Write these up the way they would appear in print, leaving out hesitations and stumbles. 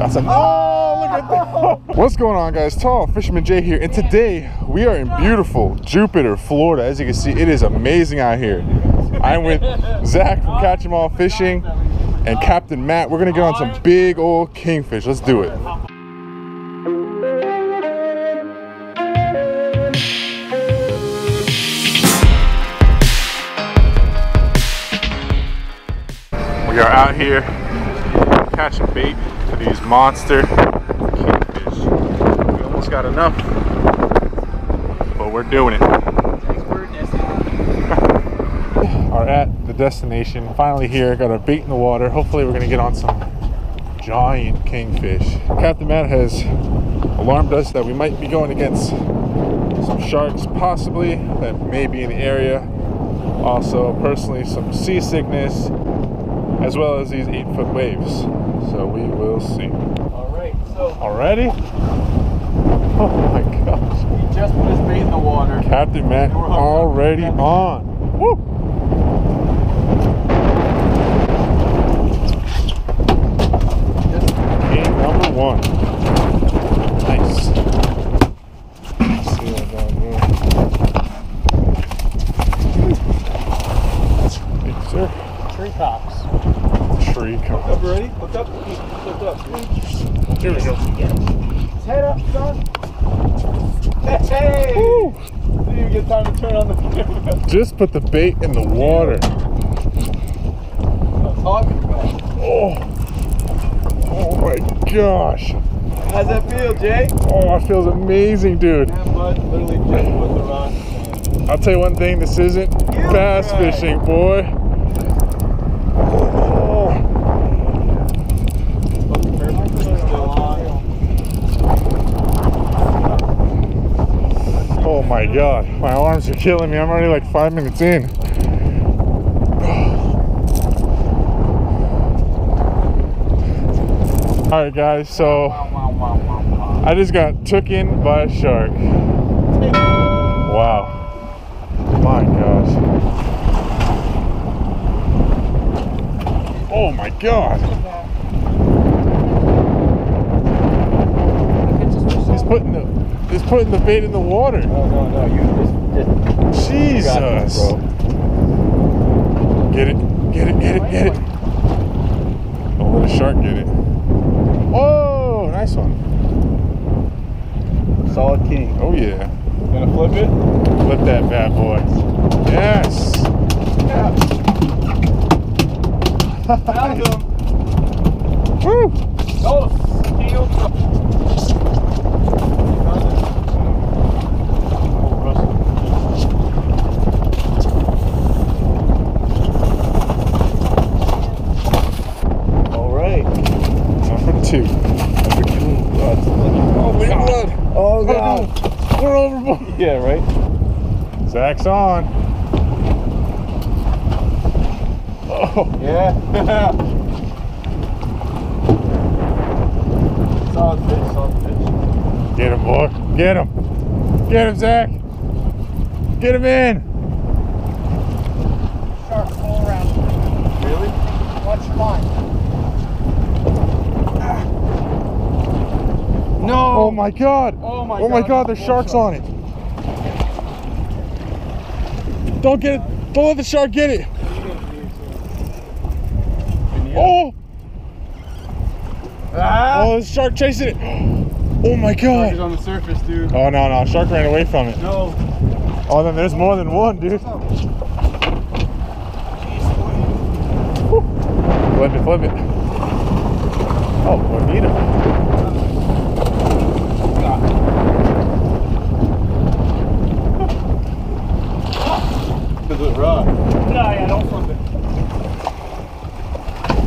That's a, oh, look at that. What's going on, guys? Tall Fisherman Jay here, and today we are in beautiful Jupiter, Florida. As you can see, it is amazing out here. I'm with Zach from Catch'em All Fishing and Captain Matt. We're gonna get on some big old kingfish. Let's do it. We are out here catching bait for these monster kingfish. We almost got enough, but we're doing it. Are at the destination, finally here, got our bait in the water. Hopefully we're gonna get on some giant kingfish. Captain Matt has alarmed us that we might be going against some sharks, possibly, that may be in the area. Also, personally, some seasickness, as well as these 8-foot waves. So we will see. All right, so. Already? Oh my gosh. He just put his bait in the water. Captain Matt already on. Woo! Game number one. Nice. Let's see what down here. Yes, sir. Tree cops. Tree cops. Look up already? Look up. Look up. Here we go. Yes. Head up, son. Hey! Woo. Didn't even get time to turn on the camera. Just put the bait in the water. I'm talking about. Oh. Oh my gosh. How's that feel, Jay? Oh, it feels amazing, dude. Yeah, bud. Literally just put the rod in the hand. I'll tell you one thing, this isn't bass fishing, boy. Oh my god, my arms are killing me. I'm already like 5 minutes in. Alright guys, so I just got took in by a shark. Wow. My gosh. Oh my god. He's putting the bait in the water. No, no, no, you just Jesus. You bro. Get it, get it, get it, get it. Don't let a shark get it. Oh, nice one. Solid king. Oh yeah. Gonna flip it? Flip that bad boy. Yes. Yeah. Found him. Woo! Oh, steel. Two. Oh, big blood. Oh, God. Oh, no. We're overboard. Yeah, right? Zach's on. Oh. Yeah. Solid fish, solid fish. Get him, boy. Get him. Get him, Zach. Get him in. Shark all around. Really? Watch your line. No. Oh my god! Oh my, god, there's sharks on it! Don't get it! Don't let the shark get it! Oh! Ah. Oh, there's a shark chasing it! Oh my god! He's on the surface, dude. Oh no, no, shark ran away from it. No. Oh, then there's more than one, dude. Jeez, flip it, flip it. Oh, bonita. Rock. No, yeah, don't flip it.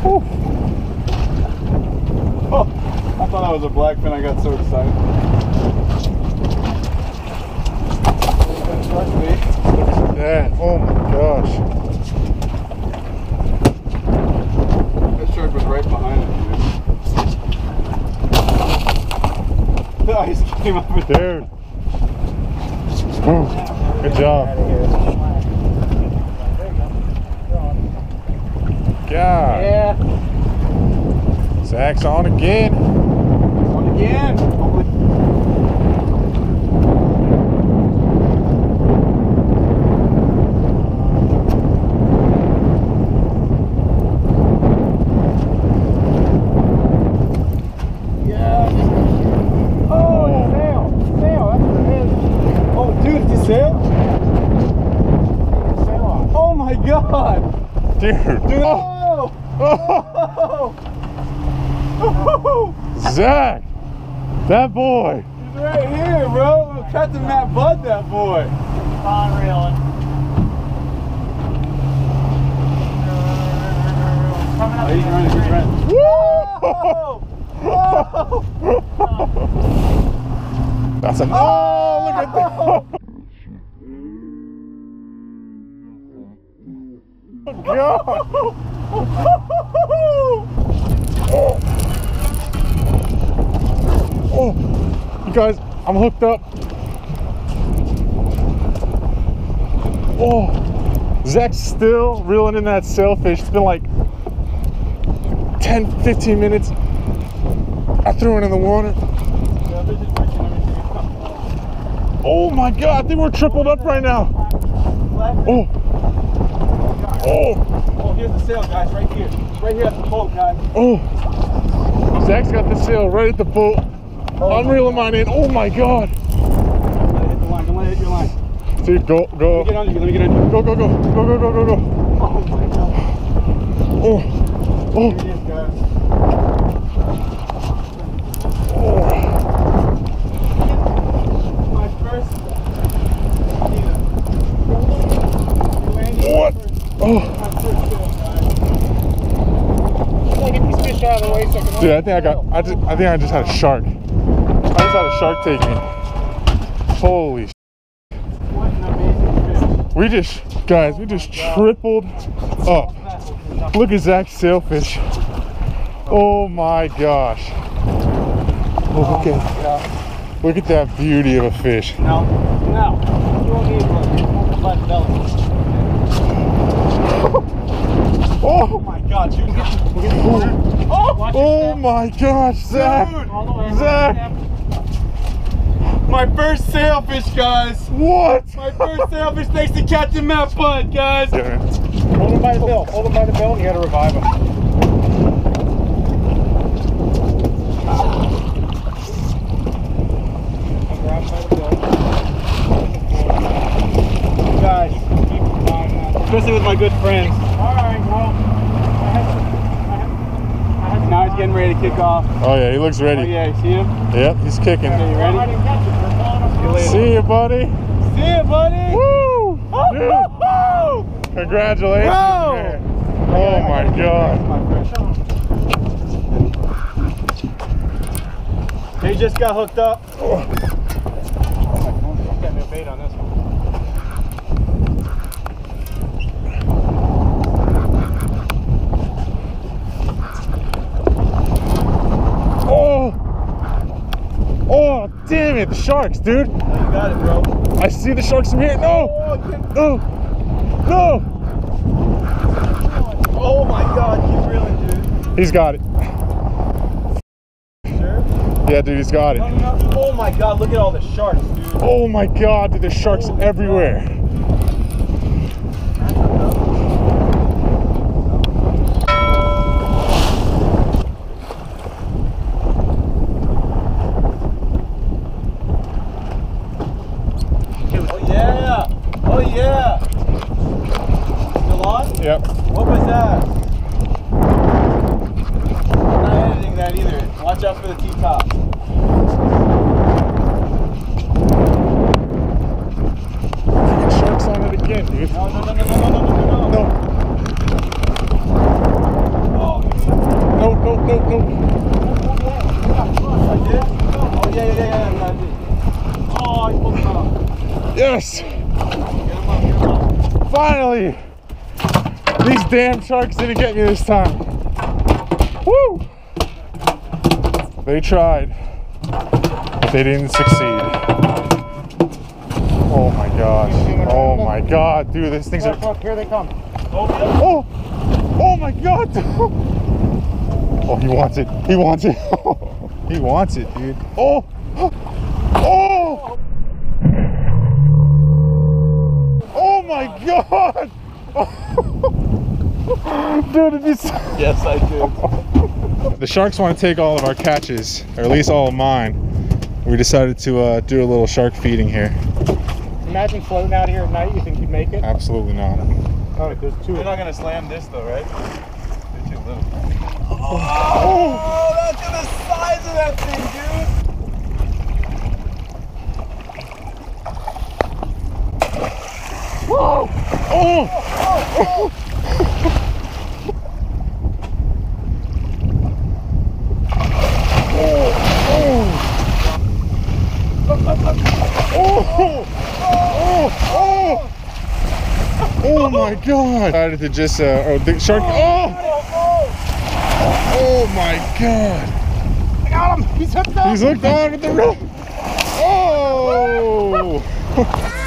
Whew. Oh, I thought I was a blackfin. I got so excited. Look at that. Oh my gosh. That shark was right behind it, dude. The ice came up with dude. Good job. God. Yeah. Zach's on again. On again. Dude. Oh. Oh. Oh. Zach, that boy. He's right here, bro. We're Captain Matt Bud, that boy. Fine reeling. Coming up. He's running. Woo! Oh. That's a. Oh, look at that. God. Oh. Oh, you guys, I'm hooked up. Oh, Zach's still reeling in that sailfish. It's been like 10, 15 minutes. I threw it in the water. Oh my God, I think we're tripled up right now. Oh. Oh. Oh, here's the sail, guys, right here. Right here at the boat, guys. Oh. Zach's got the sail right at the boat. Oh, I'm reeling mine in. Oh my God. I'm gonna hit the line. I'm gonna hit your line. Dude, go. Let me get on you. Let me get on you. Go. Oh my God. Oh. Oh. Here it is, guys. Oh. My first. What? Oh. Dude, I think I just had a shark. I just had a shark take me. Holy shit. What an amazing fish. We just tripled up. Look at Zach's sailfish. Oh my gosh. Oh, look at that beauty of a fish. No. You won't need one. Black belt. Oh my God, dude. Oh my gosh, Zach. Dude. Zach. My first sailfish, guys. What? My first sailfish thanks to Captain Matt Bud, guys. Yeah. Hold him by the bill. Hold him by the bill and you gotta revive him. I'll grab him by the bill. Guys, keep in mind, especially with my good friends. Alright, well, now he's getting ready to kick off. Oh yeah, he looks ready. Oh yeah, you see him? Yep, he's kicking. Okay, you ready? See you, buddy. See you, buddy. Woo! Dude. Congratulations. Whoa. Oh my God. He just got hooked up. Oh. I've got no bait on this one. Oh, damn it, the sharks, dude. Oh, you got it, bro. I see the sharks from here. No! No! No! Oh my God, you really, dude. He's got it. Sure? Yeah, dude, he's got it. Oh my God, look at all the sharks, dude. Oh my God, dude, there's sharks everywhere. God. Yep. What was that? I'm not editing that either. Watch out for the T-top. Sharks on it again, dude. No. I did? Oh, yeah, I did. Oh, I pulled him out. Yes! Get him up, Finally! These damn sharks didn't get me this time. Woo! They tried, but they didn't succeed. Oh my gosh. Oh my God, dude, these things are... Here they come. Oh! Oh my God! Oh, he wants it. He wants it. He wants it, dude. Oh! Oh! Oh my God! Dude, did you see? Yes, I did. The sharks want to take all of our catches, or at least all of mine. We decided to do a little shark feeding here. Imagine floating out here at night. You think you'd make it? Absolutely not. Oh, there's two. You're not gonna slam this though, right? They're too little. Oh, look at the size of that thing, dude! Whoa! Oh! Oh! Oh my God! I decided to just oh, the shark. Oh! Oh my God! I got him. He's hooked on. He's hooked on with the rope. Oh!